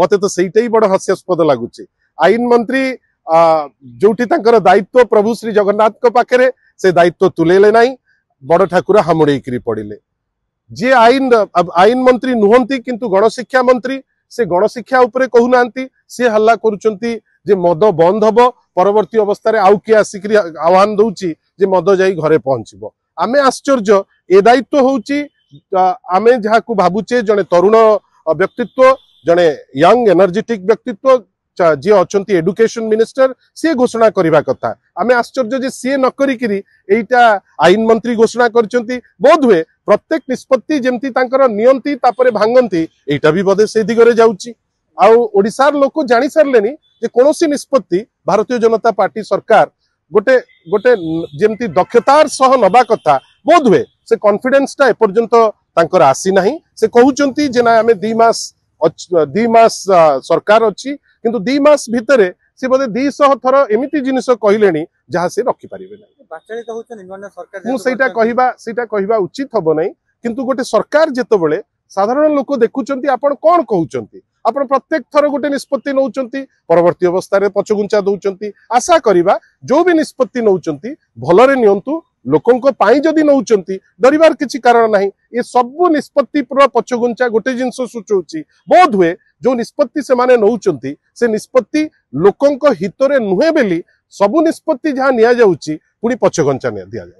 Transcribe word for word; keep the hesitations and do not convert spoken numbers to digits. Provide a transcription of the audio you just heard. মতে তো সেইটাই বড় হাস্যাস্পদ লাগুচি। আইন মন্ত্রী যেটি তাঁর দায়িত্ব প্রভু শ্রী জগন্নাথ পাখে সে দায়িত্ব তুলেলে নাই, বড় ঠাকুর হামড়াইকি পড়লে। যে আইন আইন মন্ত্রী নুহতি কিন্তু গণশিক্ষা মন্ত্রী, সে গণশিক্ষা উপরে কহু না, সে হাল্লা করছেন যে মদ বন্ধ হব, পরবর্তী অবস্থায় আউ কি আসিক আহ্বান দৌছি যে মদ যাই ঘরে পৌঁছব। আমি আশ্চর্য, এ দায়িত্ব হচ্ছে আমি যা ভাবুছে জনে তরুণ ব্যক্তিত্ব, জনে ইয়ং এনার্জেটিক ব্যক্তিত্ব যে অনেক এডুকেশন মিনিস্টার সি ঘোষণা করা কথা। আমি আশ্চর্য যে সি নকরিকি এইটা আইন মন্ত্রী ঘোষণা করছেন। বোধ হুয়ে প্রত্যেক নিষ্পতি যেমতি তাঁর নিয়ন্তি তাপরে ভাঙন্তি, এইটা বি বোধে সেই দিগরে যাচ্ছি। আড়িশার লোক জানি সারে যে কোণী নিষ্পতি ভারতীয় জনতা পার্টি সরকার গোটে গোটে যেমতি দক্ষতার সহ নবা কথা, বোধ হুয়ে সে কনফিডেন্সটা এপর্যন্ত তাঁর আসি না। সে কুমার যে না আমি দুই মাস দুই মাস সরকার অছি, কিন্তু দুই মাস ভিতরে সে বোধে দুইশহ থর এমিটি জিনিস কহিলে যা সে রখিপারে না। মু সেইটা কহিবা সেইটা কহিবা উচিত হব নাই, কিন্তু গোটে সরকার যেতবেলে সাধারণ লোক দেখুছেন আপন কোন কহুছেন, আপন প্রত্যেক থর গোটে নিষ্পতি নৌছেন, পরবর্তী অবস্থায় পছগুঞ্চা দৌছেন। আশা করা যে বি নিষ্পতি নৌছেন ভালরে নিয়ন্তু, লোকঙ্ক পাই যদি নৌছেন ডরিবার কিছু কারণ না। এ সবু নিষ্পতি পুরা পছগুঞ্চা গোটে জিনিস সূচাউছি, বোধ হুয়ে যে নিষ্পতি সে নৌছন্তি সে নিষ্পতি লোকঙ্ক হিতরে নুহে বেলি সবু নিষ্পতি যা নিয়া যাউছি পুনি পছগঞ্চা দিয়া যায়।